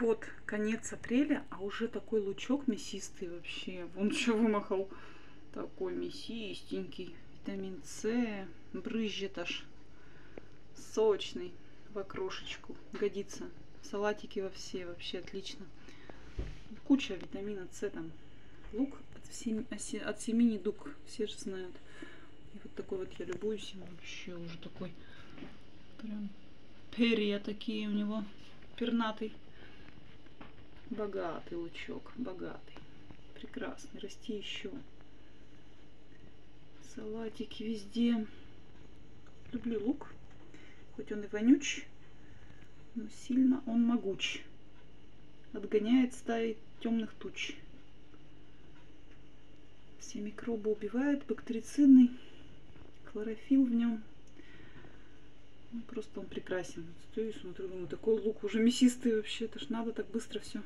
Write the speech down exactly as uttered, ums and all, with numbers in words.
вот конец апреля, а уже такой лучок мясистый вообще. Вон что вымахал. Такой мясистенький. Витамин С. Брызжет аж. Сочный. В окрошечку. Годится. В салатики во все. Вообще отлично. Куча витамина С там. Лук от семи, от семи недуг. Все же знают. И вот такой вот я любуюсь. Вообще уже такой. Прям перья такие у него. Пернатый. Богатый лучок, богатый, прекрасный, расти еще. Салатики везде. Люблю лук, хоть он и вонюч, но сильно он могуч. Отгоняет стаи темных туч. Все микробы убивает, бактерицидный, хлорофилл в нем. Ну, просто он прекрасен. Стою и смотрю, думаю, такой лук уже мясистый вообще. Это ж надо так быстро все.